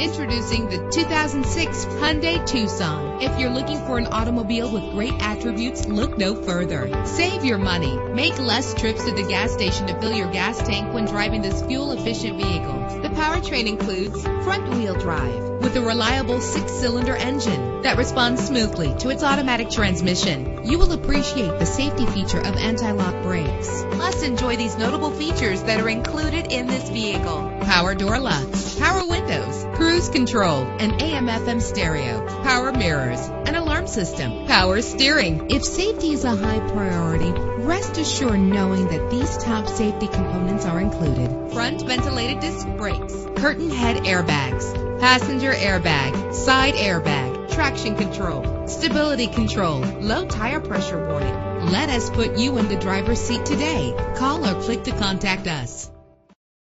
Introducing the 2006 Hyundai Tucson. If you're looking for an automobile with great attributes, look no further. Save your money. Make less trips to the gas station to fill your gas tank when driving this fuel-efficient vehicle. The powertrain includes front-wheel drive with a reliable 6-cylinder engine that responds smoothly to its automatic transmission. You will appreciate the safety feature of anti-lock brakes. Plus, enjoy these notable features that are included in this vehicle: power door locks, power windows, cruise control, an AM/FM stereo, power mirrors, an alarm system, power steering. If safety is a high priority, rest assured knowing that these top safety components are included: front ventilated disc brakes, curtain head airbags, passenger airbag, side airbag, traction control, stability control, low tire pressure warning. Let us put you in the driver's seat today. Call or click to contact us.